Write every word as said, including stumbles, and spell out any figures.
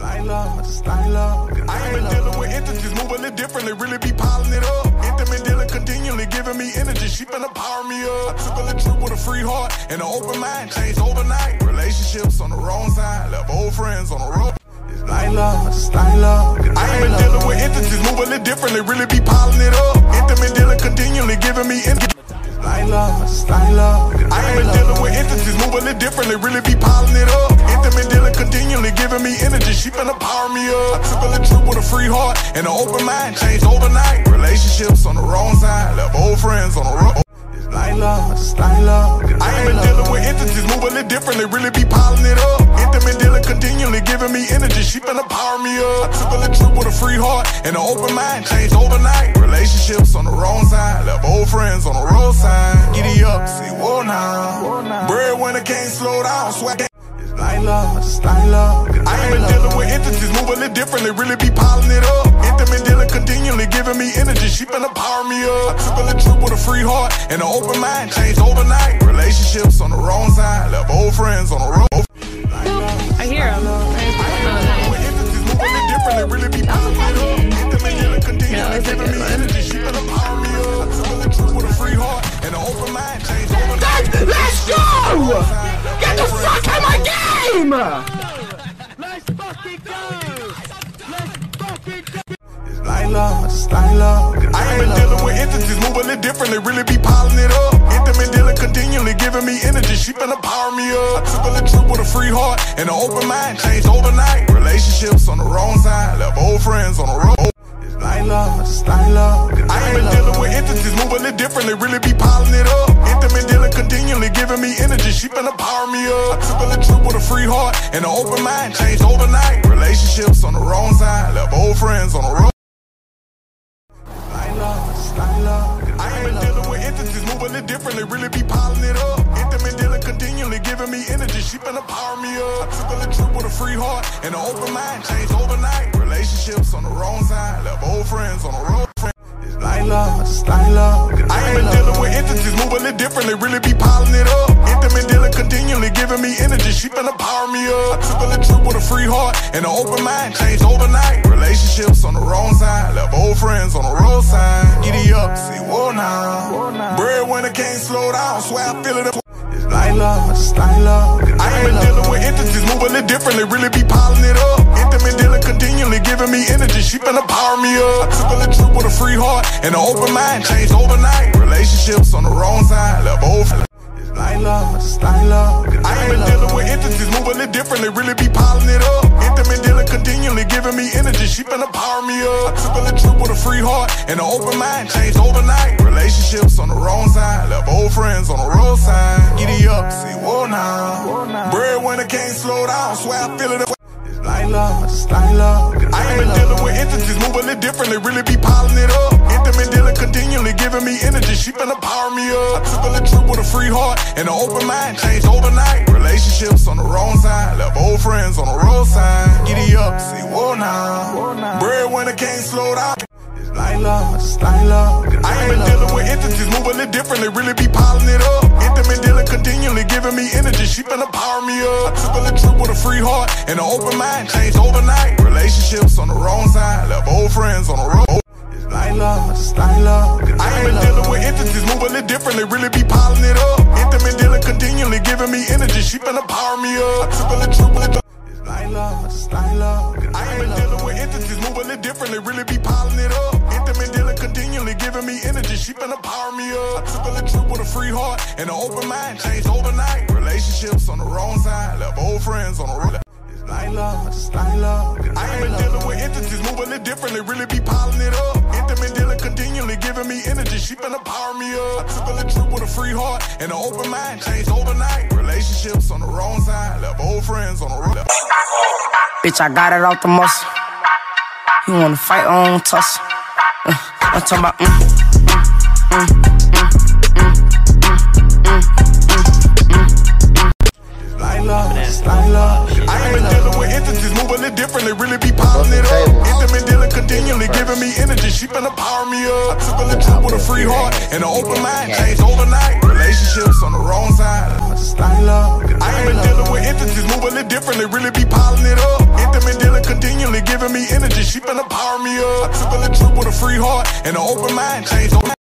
I love, I love. I've been dealing with entities, moving it differently, really be piling it up. Intimate dealing continually giving me energy, she finna power me up. I took a little trip with a free heart and an open mind, changed overnight. Relationships on the wrong side, left old friends on the road. I love, I love. I've been dealing with entities, moving it differently, really be piling it up. Intimate dealing continually giving me energy. I love, I love. I've been dealing with entities, moving it differently, really be piling it up. Intimate dealing continually giving me energy, she finna power me up. I took a little trip with a free heart and an open mind, changed overnight. Relationships on the wrong side, left old friends on the road. I love, I love. I've been dealing with entities, moving it differently, really be piling it up. Intimate dealing continually giving me energy, she finna power me up. I took a little trip with a free heart and an open mind, changed overnight. Relationships on the wrong side, left old friends on the road side. Giddy up, see, whoa now. Breadwinner can't slow down, swag. I love, I love. I've been dealing with entities, moving it differently, really be piling it up. Intimate dealing continually giving me energy, she finna power me up. I took a little trip with a free heart and an open mind, changed overnight. Relationships on the wrong side, left old friends on the road. I hear him. Let's go! Get the fuck out of my game! Let's fucking go! Let's fucking go! I love, I love. I've been dealing with entities, moving it differently, really be piling it up. Intimate dealing continually giving me energy, she finna power me up. I took a little trip with a free heart and an open mind, changed overnight. Relationships on the wrong side, left old friends on the road. I love, I love. I've been dealing with entities, moving it differently, really be piling it up. Intimate dealing continually giving me energy, she finna power me up. I took a little trip with a free heart and an open mind, changed overnight. Relationships on the wrong side, left old friends on the road. I've been dealing with entities, moving it differently, really be piling it up. Intimate dealing continually giving me energy, she finna power me up. I took a little trip with a free heart and an open mind, changed overnight. Relationships on the wrong side, left old friends on the road. I love, I love. I've been dealing with entities, moving it differently, really be piling it up. Intimate dealing continually giving me energy, she finna power me up. I took a little trip with a free heart and an open mind, changed overnight. Relationships on the wrong side, left old friends on the road side. Giddy up, see, whoa now. Breadwinner can't slow down, swear I feel it. I love, I love. I've been dealing with entities, moving it differently, really be piling it up. Intimate dealing continually giving me energy, she finna power me up. I took a little trip with a free heart and an open mind, changed overnight. Relationships on the wrong side, left old. I love, I love. I've been dealing with entities, moving it differently, really be piling it up. Intimate dealing continually giving me energy, she finna power me up. Took a little trip with a free heart and an open mind, changed overnight. Relationships on the wrong side, left old friends on the road side. Giddy up, see, whoa now. Breadwinner can't slow down, swear I feel it. I love, I love. I've been dealing with entities, moving it differently, really be piling it up. Intimate dealing continually giving me energy, she finna power me up. Took a little trip with a free heart and an open mind, changed overnight. Relationships on the wrong side, left old friends on the road side. Giddy up, see, whoa now. Breadwinner can't slow down. I love, I love. I've been dealing with entities, moving it differently, really be piling it up. Intimate dealing continually giving me energy, she finna power me up. Took a little trip with a free heart and an open mind, changed overnight. Relationships on the wrong side, left old friends on the road. I love, I love. I've been dealing with entities, moving it differently, really be piling it up. Intimate dealing continually giving me energy, she finna power me up. Took a little trip with a I love, I love. I've been dealing with entities, moving it differently, really be piling it up. Intimate dealing continually giving me energy, she finna power me up. Took a little trip with a free heart and an open mind, changed overnight. Relationships on the wrong side, left old friends on the road. I love, I love. I've been dealing with entities, moving it differently, really be piling it up. Intimate dealing continually giving me energy, she finna power me up. Took a little trip with a free heart and an open mind, changed overnight. Relationships on the wrong side, left old friends on the road. Bitch, I got it off the muscle. You wanna fight on tussle? Uh, I'm talking about. Mm, mm, mm, mm, mm, mm, mm, mm. I love, I love. I've been dealing with entities, moving it differently, really be piling it up. Intimate dealing continually giving me energy, she finna power me up. Took a little trip with a free heart and an open mind, changed overnight. Relationships on the wrong side, I love. I've been dealing with entities, moving it differently, really be piling it up. Intimate dealing. continually giving me energy. She been to power me up. I took a little trip with a free heart and an open mind. Changed